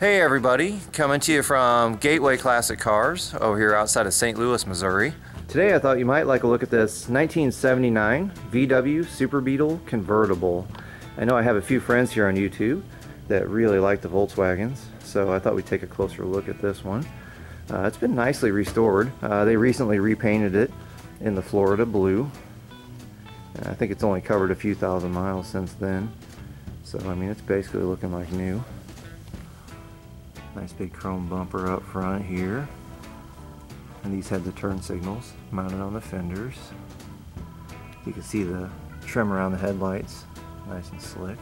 Hey everybody, coming to you from Gateway Classic Cars over here outside of St. Louis, Missouri. Today I thought you might like a look at this 1979 VW Super Beetle convertible. I know I have a few friends here on YouTube that really like the Volkswagens, so I thought we'd take a closer look at this one. It's been nicely restored. They recently repainted it in the Florida blue. And I think it's only covered a few thousand miles since then. So I mean, it's basically looking like new. Nice big chrome bumper up front here, and these had the turn signals mounted on the fenders. You can see the trim around the headlights, nice and slick.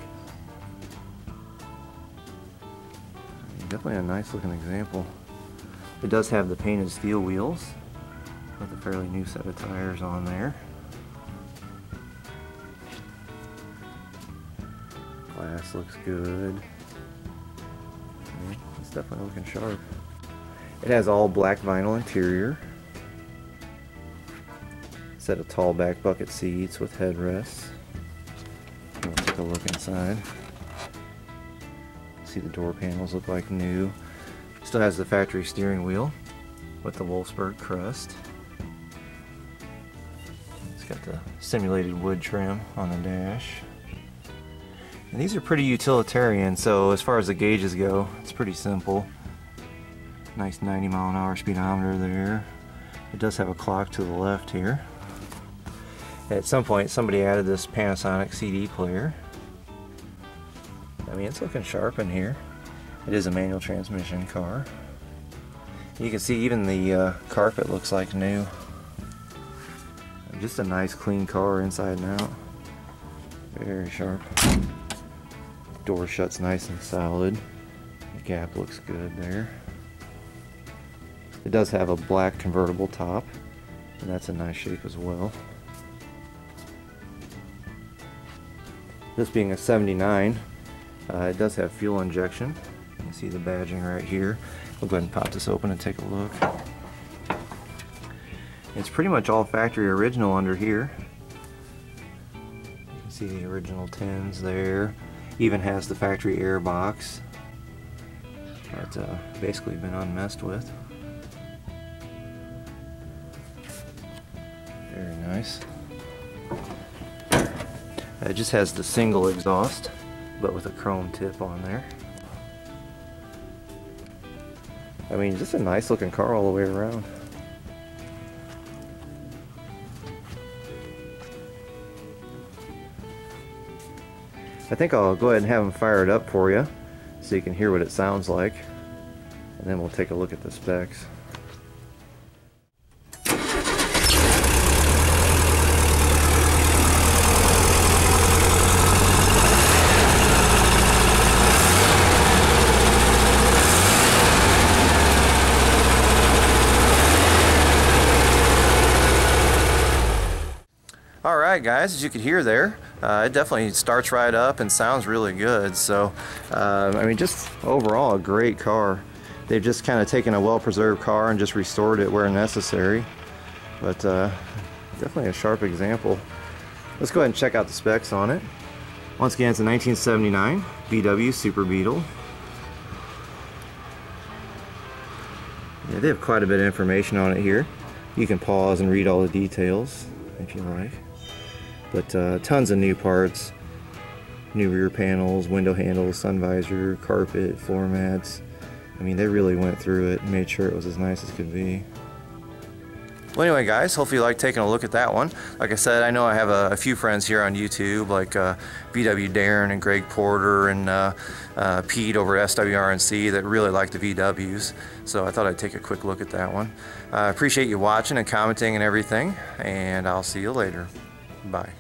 Definitely a nice looking example. It does have the painted steel wheels with a fairly new set of tires on there. Glass looks good. It's definitely looking sharp. It has all black vinyl interior. Set of tall back bucket seats with headrests. Let's take a look inside. See the door panels look like new. Still has the factory steering wheel with the Wolfsburg crest. It's got the simulated wood trim on the dash. And these are pretty utilitarian, so as far as the gauges go, it's pretty simple. Nice 90-mile-an-hour speedometer there. It does have a clock to the left here. At some point, somebody added this Panasonic CD player. I mean, it's looking sharp in here. It is a manual transmission car. You can see even the carpet looks like new. Just a nice clean car inside and out. Very sharp. Door shuts nice and solid. The gap looks good there. It does have a black convertible top, and that's in nice shape as well. This being a 79, it does have fuel injection. You can see the badging right here. We'll go ahead and pop this open and take a look. It's pretty much all factory original under here. You can see the original tins there. Even has the factory air box that's basically been unmessed with. Very nice. It just has the single exhaust, but with a chrome tip on there. I mean, just a nice looking car all the way around. I think I'll go ahead and have them fire it up for you so you can hear what it sounds like, and then we'll take a look at the specs. Alright guys, as you could hear there, it definitely starts right up and sounds really good. So, I mean, just overall a great car. They've just kind of taken a well-preserved car and just restored it where necessary. But definitely a sharp example. Let's go ahead and check out the specs on it. Once again, it's a 1979 VW Super Beetle. Yeah, they have quite a bit of information on it here. You can pause and read all the details if you like. But tons of new parts, new rear panels, window handles, sun visor, carpet, floor mats. I mean, they really went through it and made sure it was as nice as could be. Well, anyway guys, hopefully you like taking a look at that one. Like I said, I know I have a few friends here on YouTube, like VW Darren and Greg Porter and Pete over at SWRNC that really like the VWs. So I thought I'd take a quick look at that one. I appreciate you watching and commenting and everything, and I'll see you later. Bye.